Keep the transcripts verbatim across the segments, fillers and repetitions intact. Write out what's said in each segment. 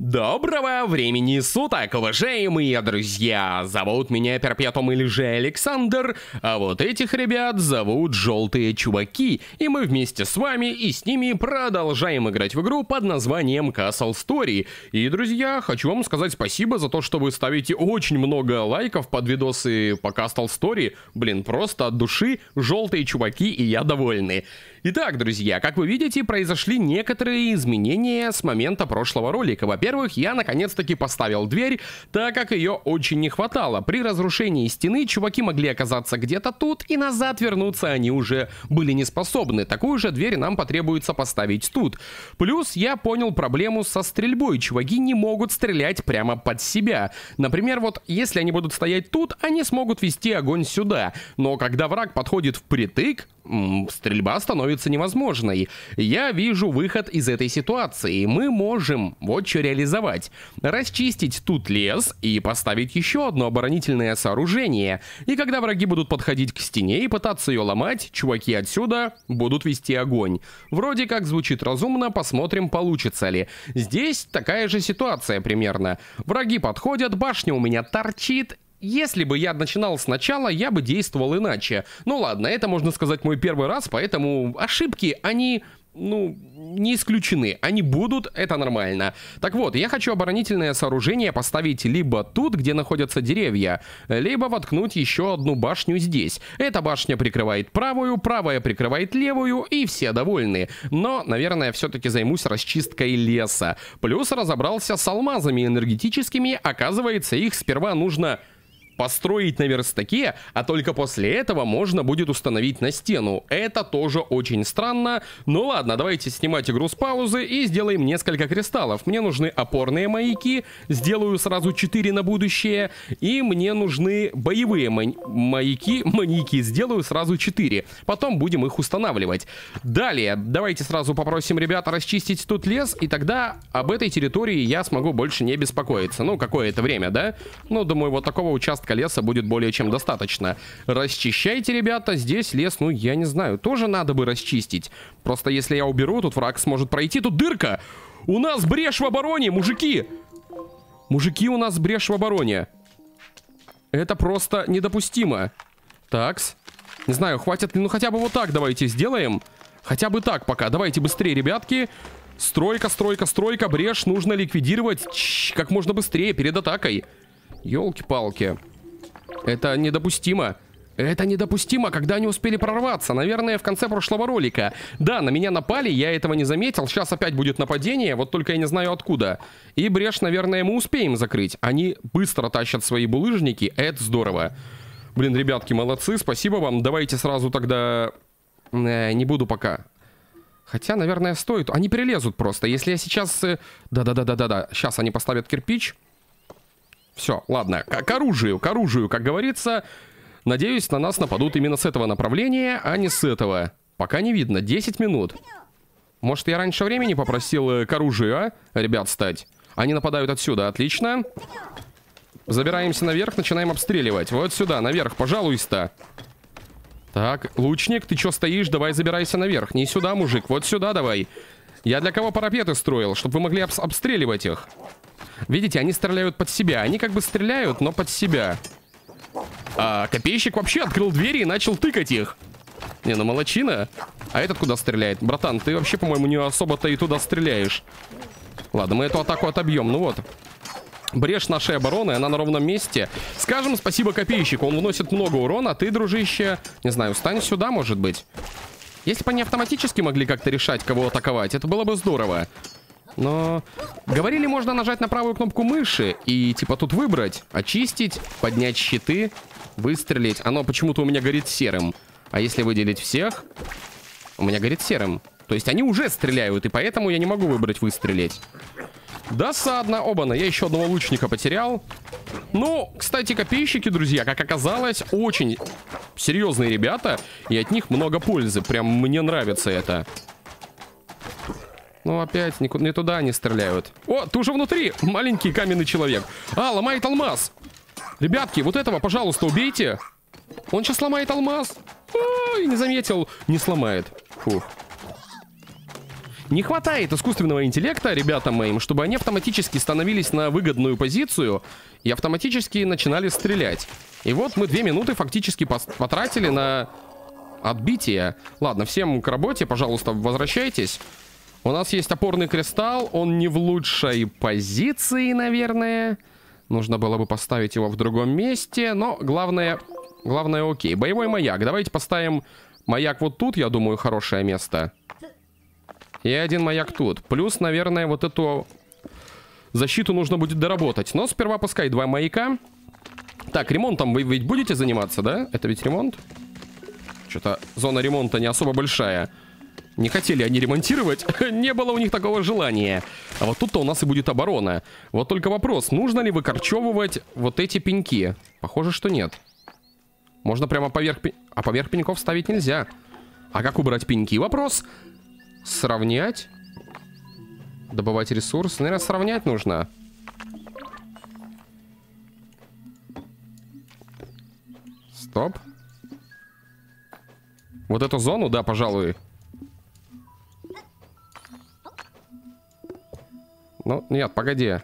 Доброго времени суток, уважаемые друзья! Зовут меня Перпетум или же Александр, а вот этих ребят зовут Желтые чуваки, и мы вместе с вами и с ними продолжаем играть в игру под названием Castle Story. И, друзья, хочу вам сказать спасибо за то, что вы ставите очень много лайков под видосы по Castle Story. Блин, просто от души Желтые чуваки и я довольны. Итак, друзья, как вы видите, произошли некоторые изменения с момента прошлого ролика. Во-первых, я наконец-таки поставил дверь, так как ее очень не хватало. При разрушении стены чуваки могли оказаться где-то тут, и назад вернуться они уже были не способны. Такую же дверь нам потребуется поставить тут. Плюс я понял проблему со стрельбой. Чуваки не могут стрелять прямо под себя. Например, вот если они будут стоять тут, они смогут вести огонь сюда. Но когда враг подходит впритык, стрельба становится невозможной. Я вижу выход из этой ситуации. Мы можем вот что реализовать. Расчистить тут лес и поставить еще одно оборонительное сооружение. И когда враги будут подходить к стене и пытаться ее ломать, чуваки отсюда будут вести огонь. Вроде как звучит разумно, посмотрим, получится ли. Здесь такая же ситуация примерно. Враги подходят, башня у меня торчит. Если бы я начинал сначала, я бы действовал иначе. Ну ладно, это, можно сказать, мой первый раз, поэтому ошибки, они... ну, не исключены. Они будут, это нормально. Так вот, я хочу оборонительное сооружение поставить либо тут, где находятся деревья, либо воткнуть еще одну башню здесь. Эта башня прикрывает правую, правая прикрывает левую, и все довольны. Но, наверное, все-таки займусь расчисткой леса. Плюс разобрался с алмазами энергетическими. Оказывается, их сперва нужно... построить на верстаке, а только после этого можно будет установить на стену. Это тоже очень странно. Ну ладно, давайте снимать игру с паузы и сделаем несколько кристаллов. Мне нужны опорные маяки, сделаю сразу четыре на будущее. И мне нужны боевые маяки, маньяки, сделаю сразу четыре. Потом будем их устанавливать. Далее, давайте сразу попросим ребят расчистить тут лес, и тогда об этой территории я смогу больше не беспокоиться. Ну, какое-то время, да? Ну, думаю, вот такого участка леса будет более чем достаточно. Расчищайте, ребята, здесь лес, ну, я не знаю, тоже надо бы расчистить. Просто если я уберу, тут враг сможет пройти. Тут дырка! У нас брешь в обороне, мужики! Мужики, у нас брешь в обороне. Это просто недопустимо. Такс. Не знаю, хватит ли, ну, хотя бы вот так давайте сделаем. Хотя бы так пока. Давайте быстрее, ребятки. Стройка, стройка, стройка. Брешь нужно ликвидировать как можно быстрее перед атакой. Ёлки-палки. Это недопустимо. Это недопустимо, когда они успели прорваться. Наверное, в конце прошлого ролика. Да, на меня напали, я этого не заметил. Сейчас опять будет нападение, вот только я не знаю откуда. И брешь, наверное, мы успеем закрыть. Они быстро тащат свои булыжники. Это здорово. Блин, ребятки, молодцы, спасибо вам. Давайте сразу тогда... Э, не буду пока. Хотя, наверное, стоит. Они прилезут просто. Если я сейчас... Да-да-да-да-да-да. Сейчас они поставят кирпич. Все, ладно, к, к оружию, к оружию, как говорится. Надеюсь, на нас нападут именно с этого направления, а не с этого. Пока не видно, десять минут. Может, я раньше времени попросил к оружию, а? Ребят, стать. Они нападают отсюда, отлично. Забираемся наверх, начинаем обстреливать. Вот сюда, наверх, пожалуйста. Так, лучник, ты что стоишь? Давай забирайся наверх. Не сюда, мужик, вот сюда давай. Я для кого парапеты строил, чтобы вы могли обстреливать их. Видите, они стреляют под себя. Они как бы стреляют, но под себя. А копейщик вообще открыл двери и начал тыкать их. Не, ну молодчина. А этот куда стреляет? Братан, ты вообще, по-моему, не особо-то и туда стреляешь. Ладно, мы эту атаку отобьем. Ну вот. Брешь нашей обороны, она на ровном месте. Скажем спасибо копейщику. Он вносит много урона. Ты, дружище, не знаю, встань сюда, может быть. Если бы они автоматически могли как-то решать, кого атаковать, это было бы здорово. Но говорили, можно нажать на правую кнопку мыши и типа тут выбрать, очистить, поднять щиты, выстрелить. Оно почему-то у меня горит серым. А если выделить всех, у меня горит серым. То есть они уже стреляют, и поэтому я не могу выбрать выстрелить. Досадно. Оба-на, я еще одного лучника потерял. Ну, кстати, копейщики, друзья, как оказалось, очень серьезные ребята. И от них много пользы. Прям мне нравится это. Ну, опять, никуда, не туда они стреляют. О, ты уже внутри, маленький каменный человек. А, ломает алмаз. Ребятки, вот этого, пожалуйста, убейте. Он сейчас ломает алмаз. Ой, не заметил. Не сломает. Фух. Не хватает искусственного интеллекта ребятам моим, чтобы они автоматически становились на выгодную позицию и автоматически начинали стрелять. И вот мы две минуты фактически потратили на отбитие. Ладно, всем к работе, пожалуйста, возвращайтесь. У нас есть опорный кристалл, он не в лучшей позиции, наверное. Нужно было бы поставить его в другом месте, но главное, главное окей. Боевой маяк, давайте поставим маяк вот тут, я думаю, хорошее место. И один маяк тут. Плюс, наверное, вот эту защиту нужно будет доработать. Но сперва пускай два маяка. Так, ремонтом вы ведь будете заниматься, да? Это ведь ремонт? Что-то зона ремонта не особо большая. Не хотели они ремонтировать. Не было у них такого желания. А вот тут-то у нас и будет оборона. Вот только вопрос, нужно ли выкорчевывать вот эти пеньки? Похоже, что нет. Можно прямо поверх пеньков. А поверх пеньков ставить нельзя. А как убрать пеньки? Вопрос... Сравнять. Добывать ресурс. Наверное, сравнять нужно. Стоп. Вот эту зону, да, пожалуй. Ну, нет, погоди.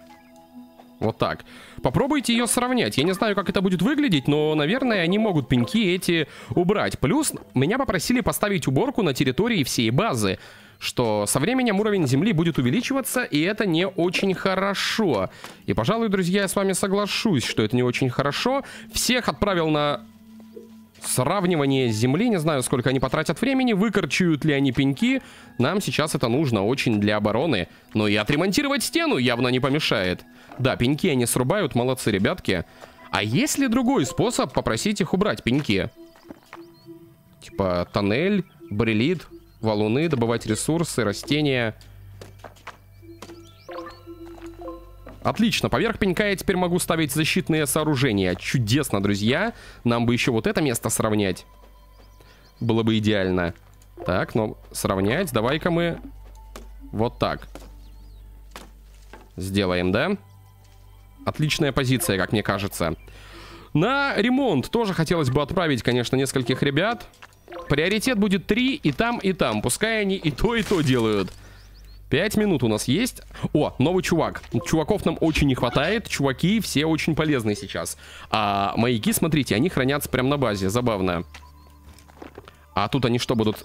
Вот так. Попробуйте ее сравнять. Я не знаю, как это будет выглядеть, но, наверное, они могут пеньки эти убрать. Плюс меня попросили поставить уборку на территории всей базы, что со временем уровень земли будет увеличиваться, и это не очень хорошо. И, пожалуй, друзья, я с вами соглашусь, что это не очень хорошо. Всех отправил на сравнивание земли. Не знаю, сколько они потратят времени, выкорчуют ли они пеньки. Нам сейчас это нужно очень для обороны. Но и отремонтировать стену явно не помешает. Да, пеньки они срубают, молодцы, ребятки. А есть ли другой способ попросить их убрать пеньки? Типа тоннель, бриллит, валуны, добывать ресурсы, растения. Отлично, поверх пенька я теперь могу ставить защитные сооружения. Чудесно, друзья. Нам бы еще вот это место сравнять. Было бы идеально. Так, ну, сравнять, давай-ка мы вот так сделаем, да? Отличная позиция, как мне кажется. На ремонт тоже хотелось бы отправить, конечно, нескольких ребят. Приоритет будет три и там, и там. Пускай они и то, и то делают. Пять минут у нас есть. О, новый чувак. Чуваков нам очень не хватает. Чуваки все очень полезны сейчас. А маяки, смотрите, они хранятся прямо на базе. Забавно. А тут они что, будут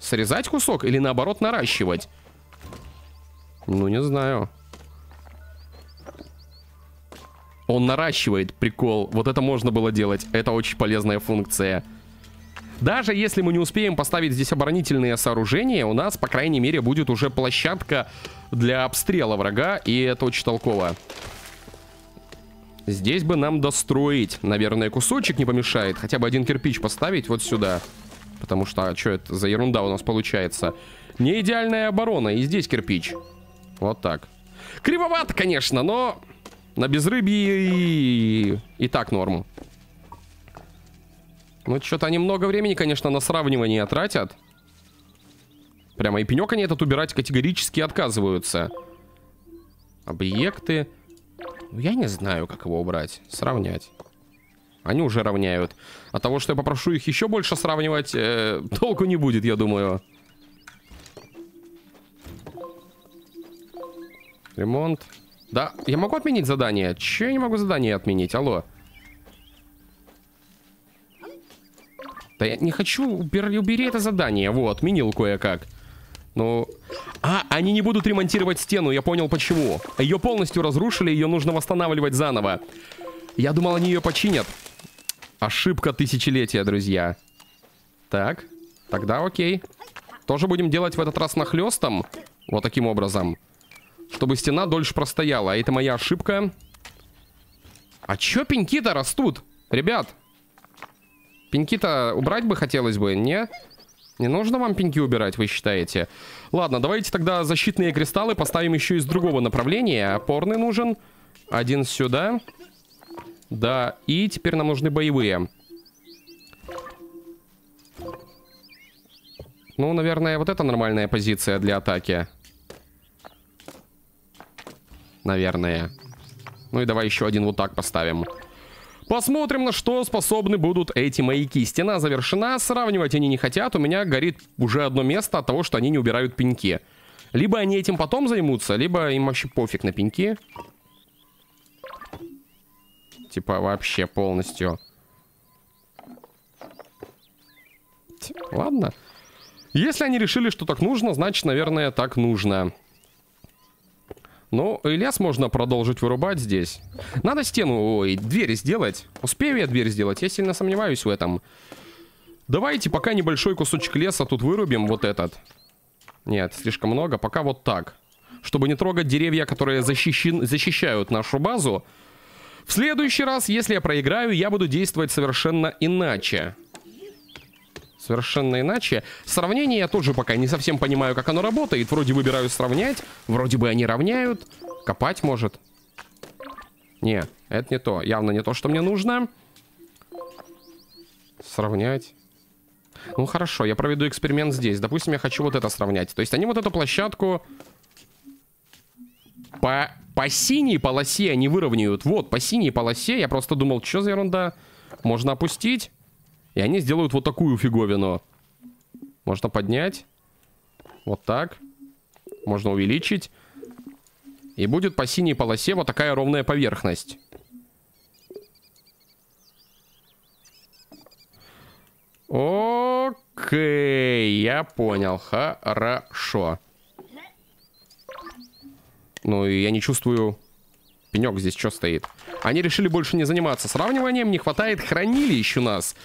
срезать кусок или наоборот наращивать? Ну, не знаю. Он наращивает, прикол. Вот это можно было делать. Это очень полезная функция. Даже если мы не успеем поставить здесь оборонительные сооружения, у нас, по крайней мере, будет уже площадка для обстрела врага. И это очень толково. Здесь бы нам достроить, наверное, кусочек не помешает. Хотя бы один кирпич поставить вот сюда. Потому что, а что это за ерунда у нас получается? Не идеальная оборона. И здесь кирпич. Вот так. Кривовато, конечно, но... На безрыбье и... и так норм. Ну, что-то они много времени, конечно, на сравнивание тратят. Прямо и пенек они этот убирать категорически отказываются. Объекты. Я не знаю, как его убрать. Сравнять. Они уже равняют. От того, что я попрошу их еще больше сравнивать, э, толку не будет, я думаю. Ремонт. Да, я могу отменить задание? Че я не могу задание отменить? Алло. Да я не хочу, убери, убери это задание. Вот, отменил кое-как. Ну... А, они не будут ремонтировать стену, я понял почему. Ее полностью разрушили, ее нужно восстанавливать заново. Я думал, они ее починят. Ошибка тысячелетия, друзья. Так, тогда окей. Тоже будем делать в этот раз нахлестом. Вот таким образом. Чтобы стена дольше простояла. А это моя ошибка. А чё пеньки-то растут? Ребят. Пеньки-то убрать бы хотелось бы. Не? Не нужно вам пеньки убирать, вы считаете? Ладно, давайте тогда защитные кристаллы поставим еще из другого направления. Опорный нужен. Один сюда. Да, и теперь нам нужны боевые. Ну, наверное, вот это нормальная позиция для атаки. Наверное. Ну и давай еще один вот так поставим. Посмотрим, на что способны будут эти маяки. Стена завершена, сравнивать они не хотят. У меня горит уже одно место от того, что они не убирают пеньки. Либо они этим потом займутся, либо им вообще пофиг на пеньки. Типа вообще полностью. Ладно. Если они решили, что так нужно, значит, наверное, так нужно. Ну, и лес можно продолжить вырубать здесь. Надо стену, ой, дверь сделать. Успею я дверь сделать? Я сильно сомневаюсь в этом. Давайте пока небольшой кусочек леса тут вырубим, вот этот. Нет, слишком много. Пока вот так. Чтобы не трогать деревья, которые защищен, защищают нашу базу. В следующий раз, если я проиграю, я буду действовать совершенно иначе. Совершенно иначе. Сравнение я тоже пока не совсем понимаю, как оно работает. Вроде выбираю сравнять. Вроде бы они равняют. Копать может. Не, это не то. Явно не то, что мне нужно. Сравнять. Ну хорошо, я проведу эксперимент здесь. Допустим, я хочу вот это сравнять. То есть они вот эту площадку по, по синей полосе они выровняют. Вот, по синей полосе. Я просто думал, что за ерунда. Можно опустить. И они сделают вот такую фиговину. Можно поднять. Вот так. Можно увеличить. И будет по синей полосе вот такая ровная поверхность. Окей, я понял. Хорошо. Ну и я не чувствую... Пенек здесь что стоит? Они решили больше не заниматься сравниванием. Не хватает хранилищ у нас.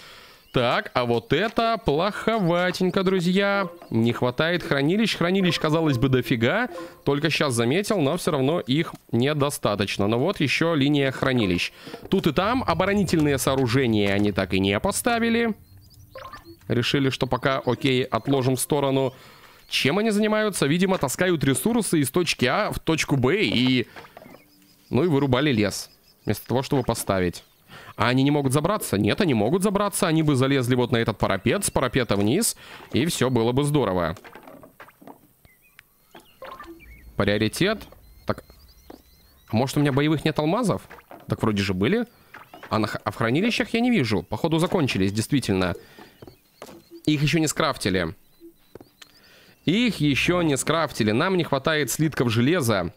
Так, а вот это плоховатенько, друзья. Не хватает хранилищ. Хранилищ, казалось бы, дофига. Только сейчас заметил, но все равно их недостаточно. Но вот еще линия хранилищ. Тут и там оборонительные сооружения они так и не поставили. Решили, что пока, окей, отложим в сторону. Чем они занимаются? Видимо, таскают ресурсы из точки А в точку Б и... Ну и вырубали лес. Вместо того, чтобы поставить. А они не могут забраться? Нет, они могут забраться. Они бы залезли вот на этот парапет, с парапета вниз. И все было бы здорово. Приоритет. Так. Может, у меня боевых нет алмазов? Так вроде же были. А, на... а в хранилищах я не вижу. Походу закончились, действительно. Их еще не скрафтили. Их еще не скрафтили. Нам не хватает слитков железа.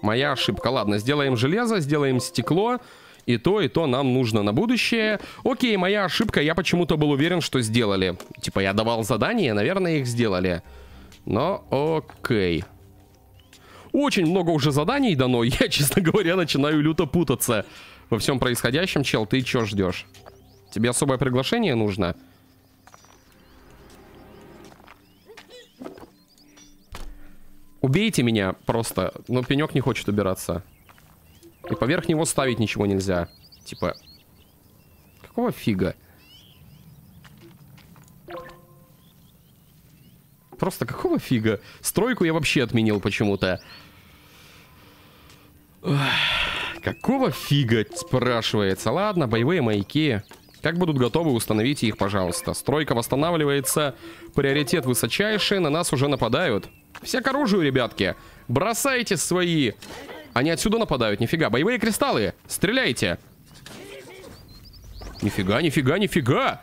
Моя ошибка. Ладно, сделаем железо, сделаем стекло. И то, и то нам нужно на будущее. Окей, моя ошибка. Я почему-то был уверен, что сделали. Типа я давал задание, наверное, их сделали. Но окей. Очень много уже заданий дано. Я, честно говоря, начинаю люто путаться во всем происходящем. Чел, ты чё ждешь? Тебе особое приглашение нужно? Убейте меня просто. Но пенек не хочет убираться. И поверх него ставить ничего нельзя. Типа. Какого фига? Просто какого фига? Стройку я вообще отменил почему-то. Какого фига, спрашивается? Ладно, боевые маяки. Как будут готовы, установите их, пожалуйста. Стройка восстанавливается. Приоритет высочайший. На нас уже нападают. Все к оружию, ребятки. Бросайте свои. Они отсюда нападают, нифига. Боевые кристаллы, стреляйте. Нифига, нифига, нифига.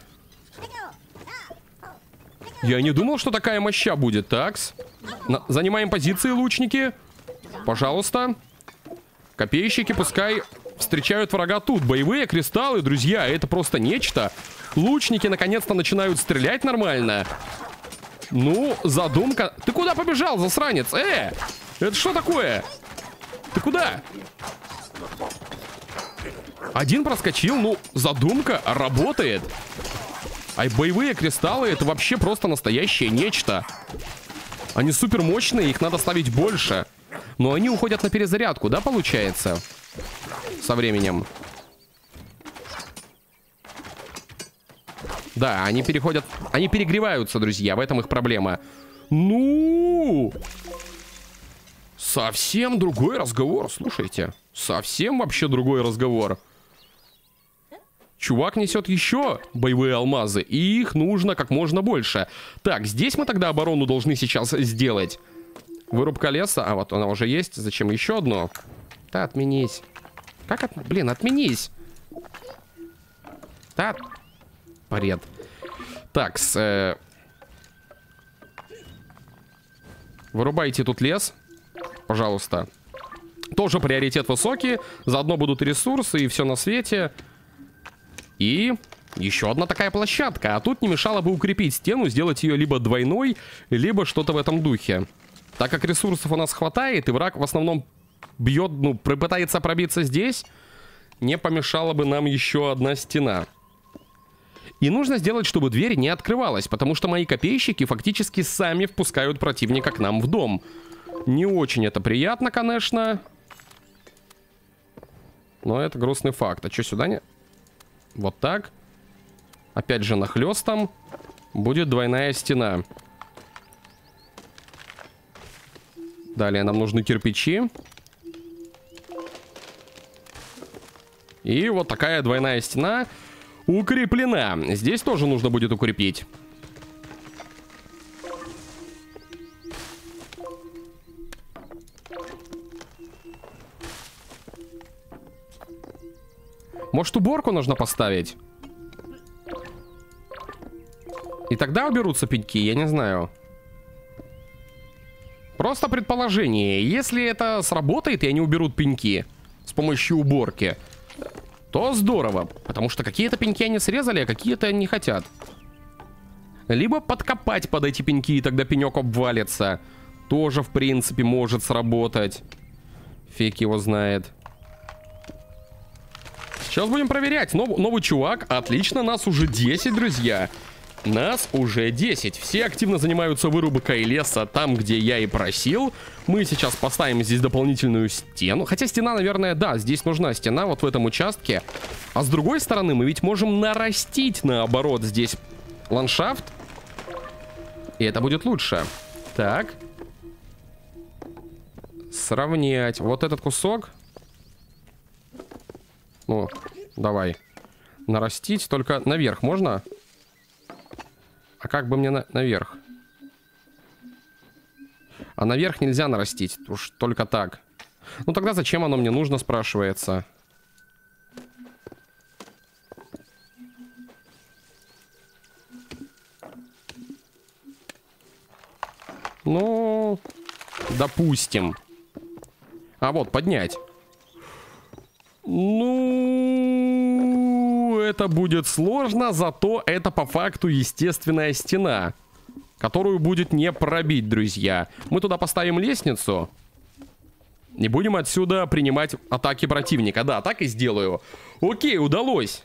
Я не думал, что такая моща будет. Такс. На... Занимаем позиции, лучники. Пожалуйста. Копейщики пускай встречают врага тут. Боевые кристаллы, друзья, это просто нечто. Лучники наконец-то начинают стрелять нормально. Ну, задумка. Ты куда побежал, засранец? Э! Это что такое? Ты куда? Один проскочил, ну, задумка работает. А боевые кристаллы это вообще просто настоящее нечто. Они супер мощные, их надо ставить больше. Но они уходят на перезарядку, да, получается? Со временем. Да, они переходят... Они перегреваются, друзья. В этом их проблема. Ну! Совсем другой разговор, слушайте. Совсем вообще другой разговор. Чувак несет еще боевые алмазы. И их нужно как можно больше. Так, здесь мы тогда оборону должны сейчас сделать. Вырубка леса. А, вот она уже есть. Зачем еще одно? Да, отменись. Как от... Блин, отменись. Да... Бред. Такс. Э... Вырубайте тут лес, пожалуйста. Тоже приоритет высокий. Заодно будут ресурсы и все на свете. И еще одна такая площадка. А тут не мешало бы укрепить стену, сделать ее либо двойной, либо что-то в этом духе. Так как ресурсов у нас хватает, и враг в основном бьет, ну, пытается пробиться здесь, не помешала бы нам еще одна стена. И нужно сделать, чтобы дверь не открывалась, потому что мои копейщики фактически сами впускают противника к нам в дом. Не очень это приятно, конечно. Но это грустный факт. А что сюда не... Вот так. Опять же нахлёстом. Будет двойная стена. Далее нам нужны кирпичи. И вот такая двойная стена укреплена. Здесь тоже нужно будет укрепить. Может, уборку нужно поставить? И тогда уберутся пеньки, я не знаю. Просто предположение. Если это сработает и они уберут пеньки с помощью уборки, то здорово. Потому что какие-то пеньки они срезали, а какие-то не хотят. Либо подкопать под эти пеньки, и тогда пенек обвалится. Тоже, в принципе, может сработать. Фиг его знает. Сейчас будем проверять. Нов- новый чувак. Отлично, нас уже десять, друзья. Нас уже десять. Все активно занимаются вырубкой леса там, где я и просил. Мы сейчас поставим здесь дополнительную стену. Хотя стена, наверное, да, здесь нужна стена, вот в этом участке. А с другой стороны, мы ведь можем нарастить, наоборот, здесь ландшафт. И это будет лучше. Так. Сравнять. Вот этот кусок. Ну, давай. Нарастить только наверх можно? А как бы мне на... наверх? А наверх нельзя нарастить. Уж только так. Ну тогда зачем оно мне нужно, спрашивается. Ну, допустим. А вот, поднять. Ну... это будет сложно, зато это по факту естественная стена, которую будет не пробить, друзья. Мы туда поставим лестницу и будем отсюда принимать атаки противника. Да, так и сделаю. Окей, удалось.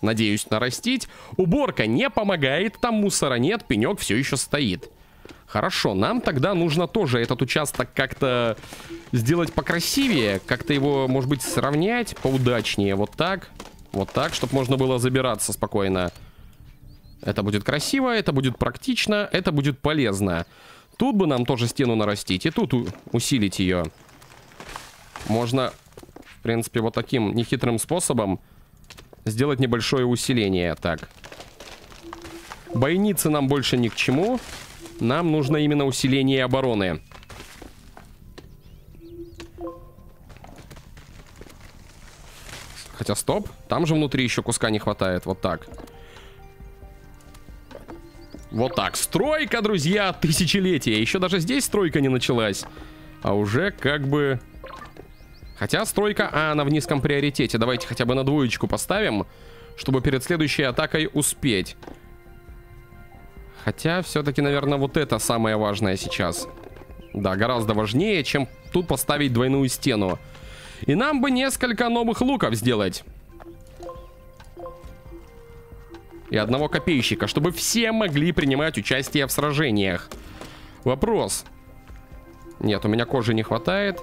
Надеюсь, нарастить. Уборка не помогает, там мусора нет, пенек все еще стоит. Хорошо, нам тогда нужно тоже этот участок как-то сделать покрасивее. Как-то его, может быть, сравнять поудачнее. Вот так, вот так, чтобы можно было забираться спокойно. Это будет красиво, это будет практично, это будет полезно. Тут бы нам тоже стену нарастить и тут усилить ее. Можно, в принципе, вот таким нехитрым способом сделать небольшое усиление. Так. Бойницы нам больше ни к чему. Нам нужно именно усиление обороны. Хотя стоп, там же внутри еще куска не хватает. Вот так. Вот так, стройка, друзья, тысячелетия. Еще даже здесь стройка не началась. А уже как бы... Хотя стройка, а она в низком приоритете. Давайте хотя бы на двоечку поставим, чтобы перед следующей атакой успеть. Хотя, все-таки, наверное, вот это самое важное сейчас. Да, гораздо важнее, чем тут поставить двойную стену. И нам бы несколько новых луков сделать. И одного копейщика, чтобы все могли принимать участие в сражениях. Вопрос. Нет, у меня кожи не хватает.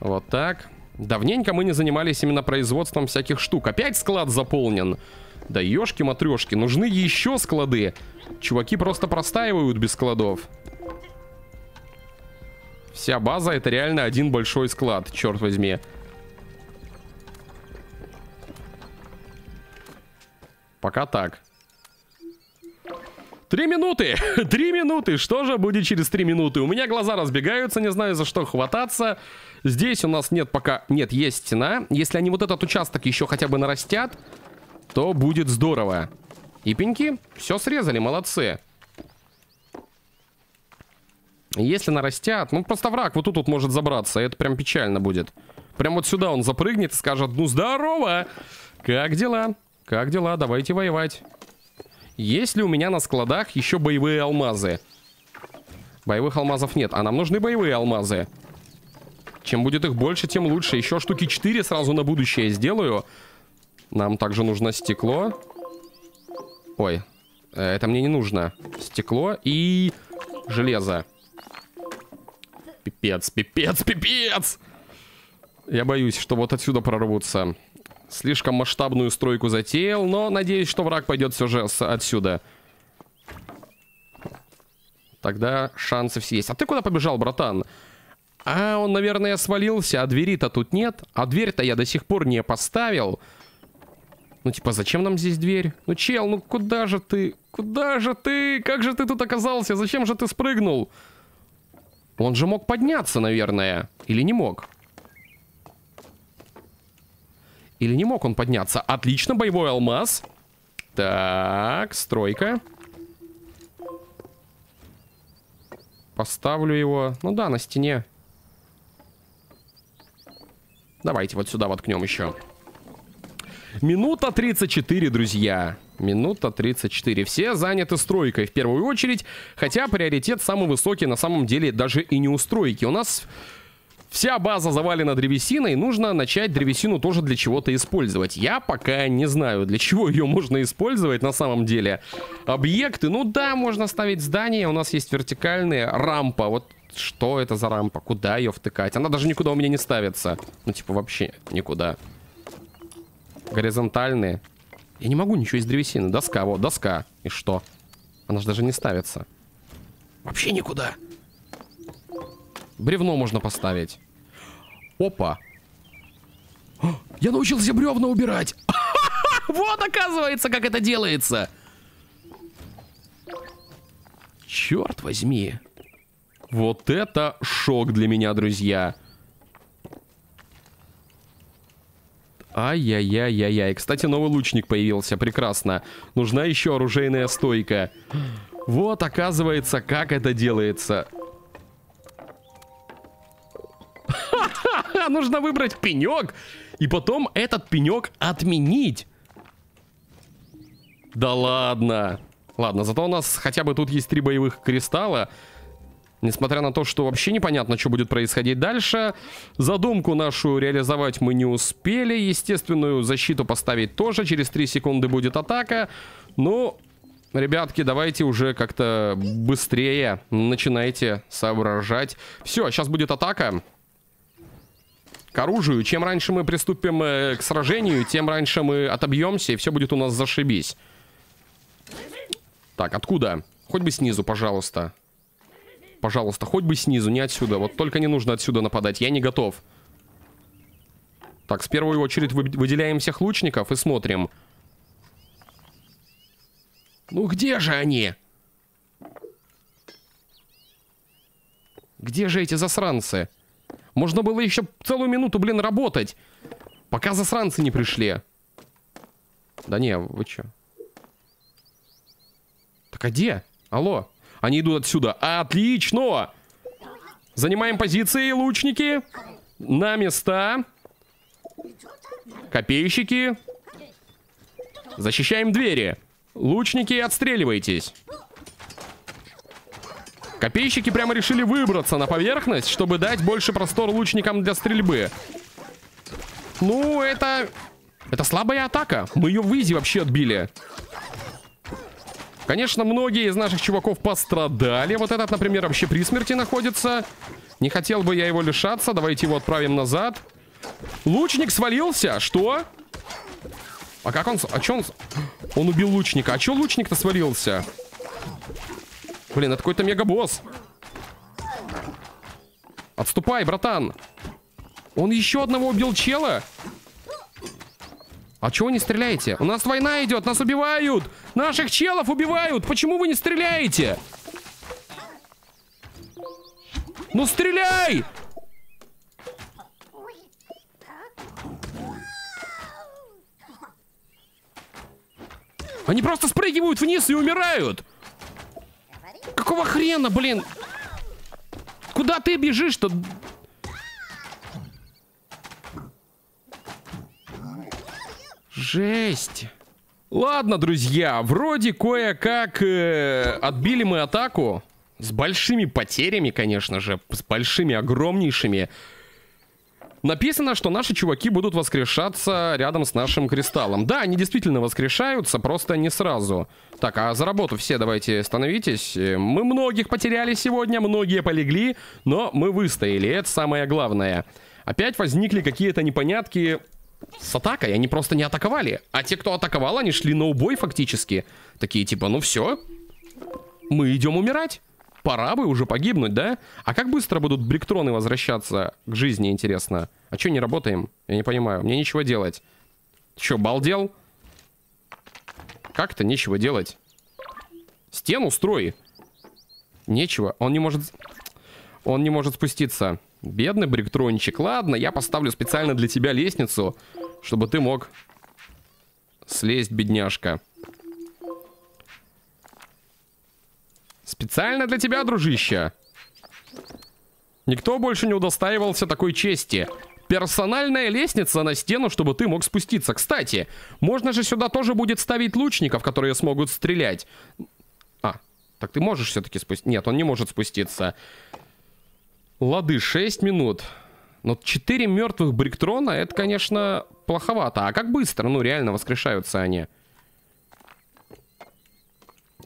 Вот так. Давненько мы не занимались именно производством всяких штук. Опять склад заполнен. Да ёшки-матрёшки, нужны еще склады. Чуваки просто простаивают без складов. Вся база — это реально один большой склад, черт возьми. Пока так. Три минуты! Три минуты! Что же будет через три минуты? У меня глаза разбегаются, не знаю, за что хвататься. Здесь у нас нет пока... Нет, есть стена. Если они вот этот участок еще хотя бы нарастят, то будет здорово. И пеньки все срезали, молодцы. Если нарастят, ну просто враг вот тут вот может забраться, и это прям печально будет. Прям вот сюда он запрыгнет и скажет: ну здорово, как дела, как дела, давайте воевать. Есть ли у меня на складах еще боевые алмазы? Боевых алмазов нет, а нам нужны боевые алмазы. Чем будет их больше, тем лучше. Еще штуки четыре сразу на будущее сделаю. Нам также нужно стекло. Ой, это мне не нужно. Стекло и железо. Пипец, пипец, пипец. Я боюсь, что вот отсюда прорвутся. Слишком масштабную стройку затеял, но надеюсь, что враг пойдет все же отсюда. Тогда шансы все есть. А ты куда побежал, братан? А, он, наверное, свалился, а двери-то тут нет. А дверь-то я до сих пор не поставил. Ну, типа, зачем нам здесь дверь? Ну, чел, ну куда же ты? Куда же ты? Как же ты тут оказался? Зачем же ты спрыгнул? Он же мог подняться, наверное. Или не мог? Или не мог он подняться? Отлично, боевой алмаз. Так, стройка. Поставлю его. Ну да, на стене. Давайте вот сюда воткнем еще. Минута тридцать четыре, друзья. Минута тридцать четыре. Все заняты стройкой в первую очередь. Хотя приоритет самый высокий на самом деле даже и не у стройки. У нас вся база завалена древесиной. Нужно начать древесину тоже для чего-то использовать. Я пока не знаю, для чего ее можно использовать на самом деле. Объекты. Ну да, можно ставить здания. У нас есть вертикальные. Рампа. Вот что это за рампа? Куда ее втыкать? Она даже никуда у меня не ставится. Ну типа вообще никуда. Горизонтальные. Я не могу ничего из древесины. Доска, вот, доска. И что? Она же даже не ставится. Вообще никуда. Бревно можно поставить. Опа. О, я научился бревна убирать. Вот, оказывается, как это делается. Черт возьми. Вот это шок для меня, друзья. Ай-яй-яй-яй-яй. Кстати, новый лучник появился. Прекрасно. Нужна еще оружейная стойка. Вот, оказывается, как это делается. Ха-ха-ха! Нужно выбрать пенек. И потом этот пенек отменить. Да ладно. Ладно, зато у нас хотя бы тут есть три боевых кристалла. Несмотря на то, что вообще непонятно, что будет происходить дальше. Задумку нашу реализовать мы не успели. Естественную защиту поставить тоже. Через три секунды будет атака. Ну, ребятки, давайте уже как-то быстрее начинайте соображать. Все, сейчас будет атака. К оружию. Чем раньше мы приступим к сражению, тем раньше мы отобьемся, и все будет у нас зашибись. Так, откуда? Хоть бы снизу, пожалуйста. Пожалуйста, хоть бы снизу, не отсюда. Вот только не нужно отсюда нападать, я не готов. Так, в первую очередь выделяем всех лучников и смотрим. Ну где же они? Где же эти засранцы? Можно было еще целую минуту, блин, работать, пока засранцы не пришли. Да не, вы че? Так а где? Алло. Они идут отсюда. Отлично! Занимаем позиции, лучники. На места. Копейщики. Защищаем двери. Лучники, отстреливайтесь. Копейщики прямо решили выбраться на поверхность, чтобы дать больше простор лучникам для стрельбы. Ну, это... Это слабая атака. Мы ее в изи вообще отбили. Конечно, многие из наших чуваков пострадали. Вот этот, например, вообще при смерти находится. Не хотел бы я его лишаться. Давайте его отправим назад. Лучник свалился? Что? А как он... А че он... Он убил лучника. А че лучник-то свалился? Блин, это какой-то мегабосс. Отступай, братан. Он еще одного убил чела? А чего не стреляете? У нас война идет, нас убивают! Наших челов убивают! Почему вы не стреляете? Ну стреляй! Они просто спрыгивают вниз и умирают! Какого хрена, блин? Куда ты бежишь-то? Жесть. Ладно, друзья, вроде кое-как э, отбили мы атаку. С большими потерями, конечно же. С большими, огромнейшими. Написано, что наши чуваки будут воскрешаться рядом с нашим кристаллом. Да, они действительно воскрешаются, просто не сразу. Так, а за работу все давайте становитесь. Мы многих потеряли сегодня, многие полегли, но мы выстояли, это самое главное. Опять возникли какие-то непонятки с атакой, они просто не атаковали. А те, кто атаковал, они шли на убой фактически. Такие типа, ну все, мы идем умирать. Пора бы уже погибнуть, да? А как быстро будут бриктроны возвращаться к жизни, интересно? А чё не работаем? Я не понимаю. Мне нечего делать. Чё, балдел? Как-то нечего делать. Стену строй. Нечего. Он не может... Он не может спуститься. Бедный бриктрончик. Ладно, я поставлю специально для тебя лестницу, чтобы ты мог слезть, бедняжка. Специально для тебя, дружище. Никто больше не удостаивался такой чести. Персональная лестница на стену, чтобы ты мог спуститься. Кстати, можно же сюда тоже будет ставить лучников, которые смогут стрелять. А, так ты можешь все-таки спуститься? Нет, он не может спуститься. Лады, шесть минут. Но четыре мертвых бриктона, это, конечно, плоховато. А как быстро? Ну, реально воскрешаются они.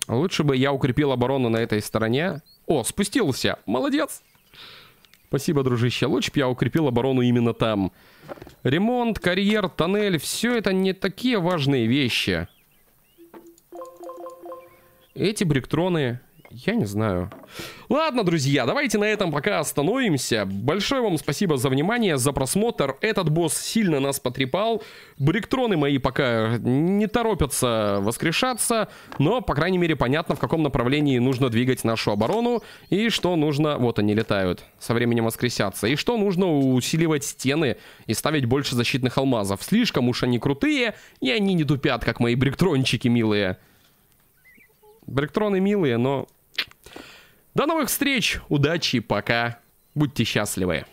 Лучше бы я укрепил оборону на этой стороне. О, спустился. Молодец. Спасибо, дружище. Лучше бы я укрепил оборону именно там. Ремонт, карьер, тоннель. Все это не такие важные вещи. Эти бриктроны... Я не знаю. Ладно, друзья, давайте на этом пока остановимся. Большое вам спасибо за внимание, за просмотр. Этот босс сильно нас потрепал. Бриктроны мои пока не торопятся воскрешаться. Но, по крайней мере, понятно, в каком направлении нужно двигать нашу оборону. И что нужно... Вот они летают. Со временем воскресятся. И что нужно усиливать стены и ставить больше защитных алмазов. Слишком уж они крутые. И они не тупят, как мои бриктрончики милые. Бриктроны милые, но... До новых встреч, удачи, пока, будьте счастливы.